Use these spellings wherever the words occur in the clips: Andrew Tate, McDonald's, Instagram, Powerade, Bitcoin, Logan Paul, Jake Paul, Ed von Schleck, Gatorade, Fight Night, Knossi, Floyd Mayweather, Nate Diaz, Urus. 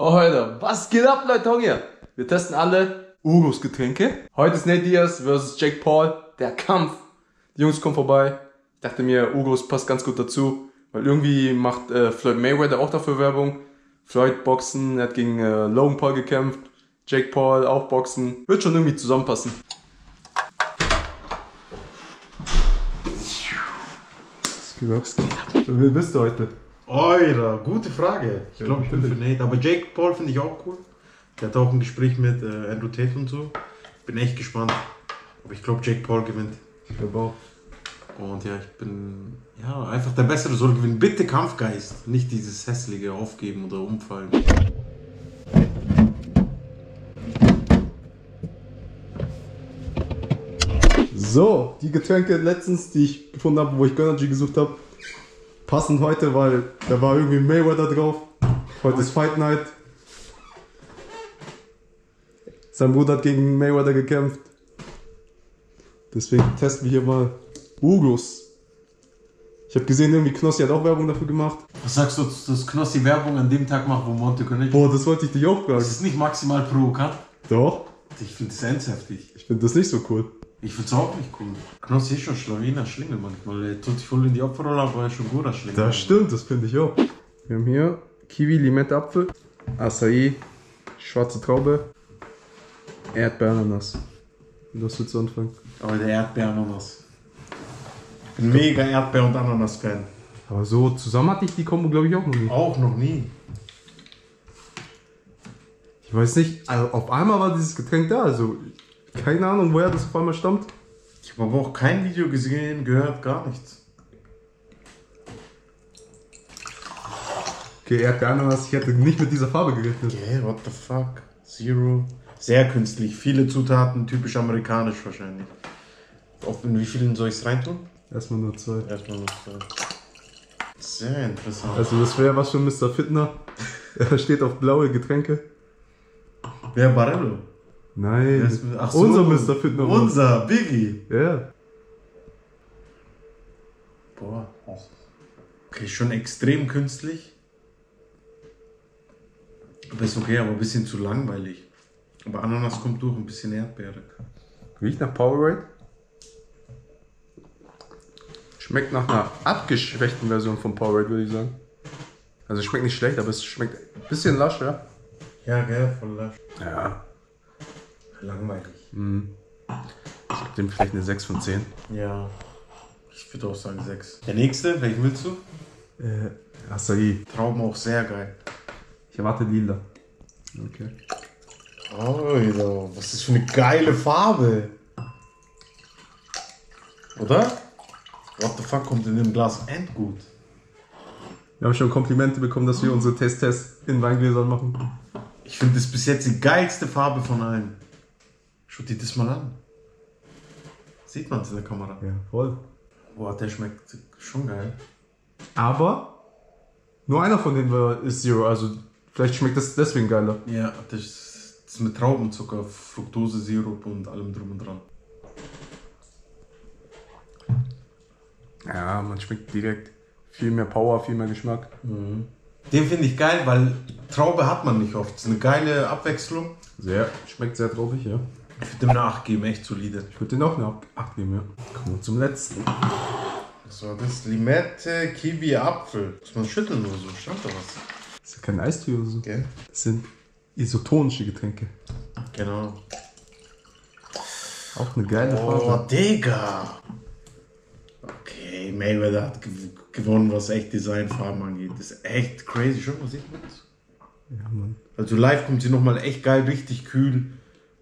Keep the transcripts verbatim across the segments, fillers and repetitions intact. Oh, Alter, was geht ab, Leute, hier? Wir testen alle Urus Getränke. Heute ist Nate Diaz versus Jake Paul, der Kampf. Die Jungs kommen vorbei. Ich dachte mir, Urus passt ganz gut dazu, weil irgendwie macht äh, Floyd Mayweather auch dafür Werbung. Floyd Boxen, er hat gegen äh, Logan Paul gekämpft. Jake Paul auch Boxen. Wird schon irgendwie zusammenpassen. Was geht ab? Wer bist du heute? Alter, gute Frage. Ich glaube, ich bin für Nate. Aber Jake Paul finde ich auch cool. Der hat auch ein Gespräch mit äh, Andrew Tate und so. Bin echt gespannt. Aber ich glaube, Jake Paul gewinnt. Ich glaube auch. Und ja, ich bin ja einfach der Bessere soll gewinnen. Bitte Kampfgeist. Nicht dieses hässliche Aufgeben oder Umfallen. So, die Getränke letztens, die ich gefunden habe, wo ich Energy gesucht habe, passend heute, weil da war irgendwie Mayweather drauf. Heute ist Fight Night. Sein Bruder hat gegen Mayweather gekämpft. Deswegen testen wir hier mal Urus. Ich habe gesehen, irgendwie Knossi hat auch Werbung dafür gemacht. Was sagst du, dass Knossi Werbung an dem Tag macht, wo Monte Connect? Boah, das wollte ich dich auch fragen. Das ist nicht maximal provokant. Doch. Ich finde das ernsthaftig. Ich finde das nicht so cool. Ich find's auch nicht cool. Knossi ist schon schlau wie ein Schlingel manchmal. Er tut sich voll in die Opferrolle, aber er ist schon guter Schlingel. Das stimmt, das finde ich auch. Wir haben hier Kiwi, Limette, Apfel, Acai, schwarze Traube, Erdbeerananas. Das willst du anfangen? Aber der Erdbeerananas. Ich bin mega Erdbeer- und Ananas-Fan. Aber so zusammen hatte ich die Kombo, glaube ich, auch noch nie. Auch noch nie. Ich weiß nicht, also auf einmal war dieses Getränk da, also... Keine Ahnung, woher das auf einmal stammt. Ich habe aber auch kein Video gesehen, gehört, gar nichts. Okay, Erdbeerananas, ich hätte nicht mit dieser Farbe gerechnet. Yeah, what the fuck? Zero. Sehr künstlich, viele Zutaten, typisch amerikanisch wahrscheinlich. Auf in wie vielen soll ich es reintun? Erstmal nur zwei. Erstmal nur zwei. Sehr interessant. Also das wäre was für Mister Fitner. Er steht auf blaue Getränke. Wer Barello? Nein, das, ach so, unser Mister Fitner. Unser Biggie. Ja. Yeah. Boah. Okay, schon extrem künstlich. Aber ist okay, aber ein bisschen zu langweilig. Aber Ananas kommt durch, ein bisschen Erdbeere. Riecht nach Powerade. Schmeckt nach einer abgeschwächten Version von Powerade, würde ich sagen. Also schmeckt nicht schlecht, aber es schmeckt ein bisschen lasch, ja? Ja, gell, voll lasch. Ja. Langweilig. Mhm. Ich gebe dem vielleicht eine sechs von zehn. Ja, ich würde auch sagen sechs. Der nächste, welchen willst du? Äh, Acai. Trauben auch sehr geil. Ich erwarte lila. Okay. Oh, was ist für eine geile Farbe. Oder? What the fuck kommt in dem Glas endgut? Wir haben schon Komplimente bekommen, dass wir unsere Test-Tests in Weingläsern machen. Ich finde das bis jetzt die geilste Farbe von allen. Schau dir das mal an. Sieht man es in der Kamera? Ja, voll. Boah, der schmeckt schon geil. Aber nur einer von denen war, ist Zero, also vielleicht schmeckt das deswegen geiler. Ja, das ist mit Traubenzucker, Fructose, Sirup und allem drum und dran. Ja, man schmeckt direkt viel mehr Power, viel mehr Geschmack. Mhm. Den finde ich geil, weil Traube hat man nicht oft. Das ist eine geile Abwechslung. Sehr, schmeckt sehr traubig, ja. Ich würde dem eine acht geben, echt solide. Ich würde dem auch eine acht geben, ja. Kommen wir zum letzten. Was war das? Limette, Kiwi, Apfel. Muss man schütteln oder so? Stand da was? Das ist ja kein Eistee oder so. Okay. Das sind isotonische Getränke. Genau. Auch eine geile Farbe. Oh, Digga! Okay, Mayweather hat gewonnen, was echt Designfarben angeht. Das ist echt crazy. Schau mal, sieht man das? Ja, Mann. Also live kommt sie nochmal echt geil, richtig kühl.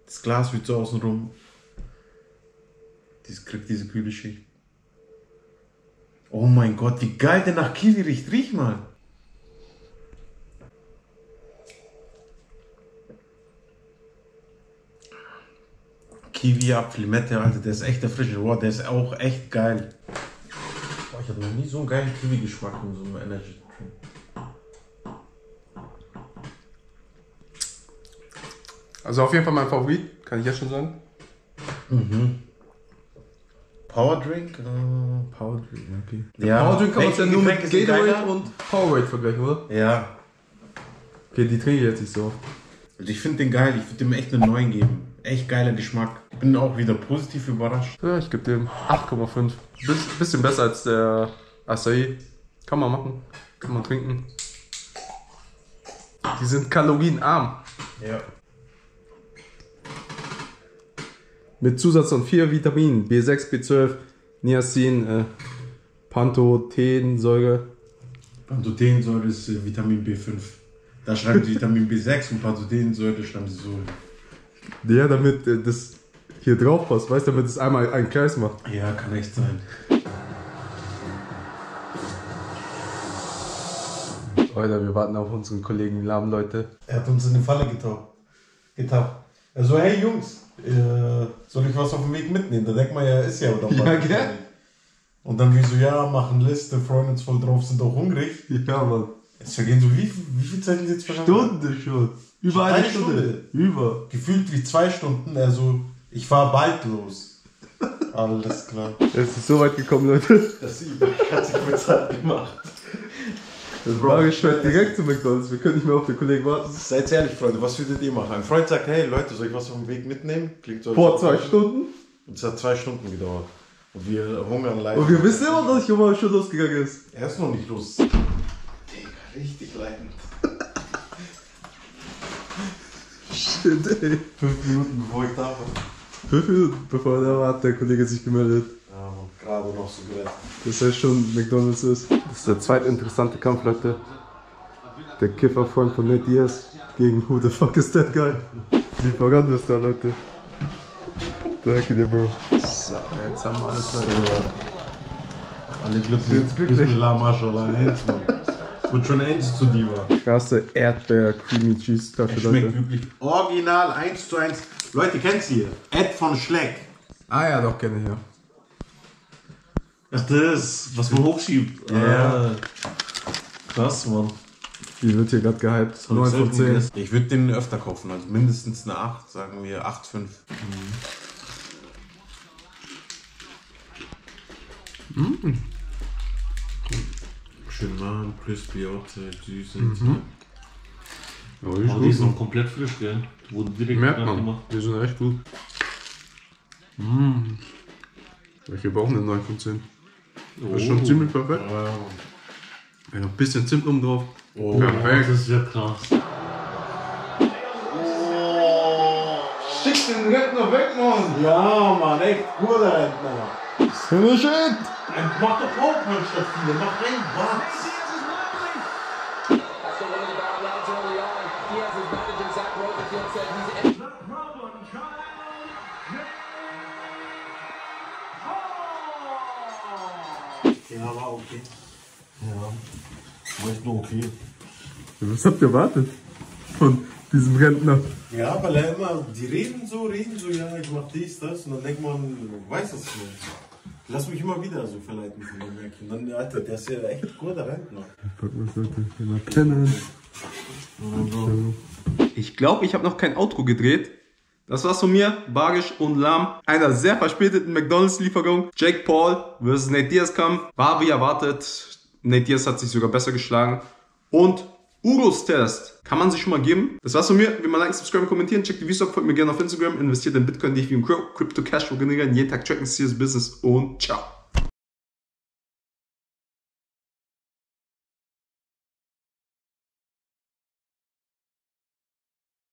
Das Glas wird so außen rum. Das kriegt diese kühle Schicht. Oh mein Gott, wie geil der nach Kiwi riecht. Riech mal. Kiwi, Apfel, Limette, Alter, der ist echt erfrischend. Wow, der ist auch echt geil. Boah, ich habe noch nie so einen geilen Kiwi-Geschmack in so einem Energy Drink. Also auf jeden Fall mein Favorit, kann ich jetzt schon sagen. Mhm. Powerdrink? Äh, Powerdrink, okay. Ja, Powerdrink kann man ja nur mit Gatorade und Powerade vergleichen, oder? Ja. Okay, die trinke ich jetzt nicht so oft. Also ich finde den geil, ich würde dem echt einen neuen geben. Echt geiler Geschmack. Ich bin auch wieder positiv überrascht. Ja, ich gebe dem acht Komma fünf. Biss, bisschen besser als der Acai. Kann man machen, kann man trinken. Die sind kalorienarm. Ja. Mit Zusatz von vier Vitaminen, B sechs, B zwölf, Niacin, äh, Pantothensäure. Pantothensäure ist äh, Vitamin B fünf. Da schreiben sie Vitamin B sechs und Pantothensäure schreiben sie so. Ja, damit äh, das hier drauf passt, weißt du, damit es einmal einen Kreis macht. Ja, kann echt sein. Alter, wir warten auf unseren Kollegen Lahm, Leute. Er hat uns in eine Falle getappt. getappt. Er so, hey Jungs, äh, soll ich was auf dem Weg mitnehmen? Da denkt man ja, ist ja oder was. Ja, gell? Und dann wie so, ja, machen Liste, freuen uns voll drauf, sind auch hungrig. Ja, Mann. Jetzt vergehen so, wie, wie viel Zeit ist jetzt vergangen? Stunde schon. Über eine, eine Stunde. Stunde. Über. Gefühlt wie zwei Stunden, er so, ich fahr bald los. Alles klar. Es ist so weit gekommen, Leute. Das ist übel, hat sich mit Zeit gemacht. Das Bro schreibt direkt zu McDonald's, wir können nicht mehr auf den Kollegen warten. Seid ehrlich, Freunde, was würdet ihr machen? Ein Freund sagt, hey Leute, soll ich was auf dem Weg mitnehmen? Klingt so. Vor zwei Stunden? Es hat zwei Stunden gedauert. Und wir hungern leider. Und wir wissen immer, dass ich immer schon losgegangen ist. Er ist noch nicht los. Digga, richtig leidend. Shit, ey. Fünf Minuten bevor ich da war. Fünf Minuten bevor er da war, hat der Kollege sich gemeldet. Gerade noch so gerettet. Das heißt schon, McDonald's ist. Das ist der zweitinteressante Kampf, Leute. Der Kifferfreund von Nate Diaz gegen Who the fuck is that guy? Lieferant ist da, Leute. Danke dir, Bro. So, jetzt haben wir alles, Leute. Alle glücklich. Ist La Mashallah, eins, Mann. Und schon eins zu Diva. Krasse Erdbeer-Creamy-Cheese-Tasche, Leute. Schmeckt wirklich original eins zu eins. Leute, kennt ihr? Ed von Schleck. Ah ja, doch, kenne ich ja. Ach das, was man hochschiebt. Ja. Yeah. Krass, Mann. Die wird hier gerade gehypt. neun von zehn. Ich würde den öfter kaufen, also mindestens eine acht, sagen wir acht Komma fünf. Mhm. Mhm. Schön warm, crispy outside, süß inside. Ja, die, oh, die ist noch komplett frisch, gell? Die wurden direkt gemacht. Die sind echt gut. Mhm. Ich gebe auch eine neun von zehn. Das ist schon ziemlich perfekt. Ja, ja. Ja, noch ein bisschen Zimt um drauf. Oh, perfekt. Das ist ja krass. Oh, schick den Rentner weg, Mann. Ja, Mann, echt guter Rentner. Finish it! Mach doch auch mal statt viele, mach rein, was? Ja, war okay. Ja, war echt nur okay. Was habt ihr erwartet von diesem Rentner? Ja, weil er immer, die reden so, reden so, ja, ich mach dies, das, und dann denkt man, weiß das nicht. Lass mich immer wieder so verleiten von dem Weg. Und dann, Alter, der ist ja echt guter Rentner. Ich glaube, ich habe noch kein Outro gedreht. Das war's von mir, Barisch und Lahm, einer sehr verspäteten McDonald's-Lieferung. Jake Paul versus Nate Diaz-Kampf, war wie erwartet, Nate Diaz hat sich sogar besser geschlagen. Und Urus-Test, kann man sich schon mal geben. Das war's von mir, wie mal liken, subscriben, kommentieren, checkt die Videos ab, folgt mir gerne auf Instagram, investiert in Bitcoin, die ich wie im Crypto-Cash generieren, jeden Tag tracken, Serious Business und ciao.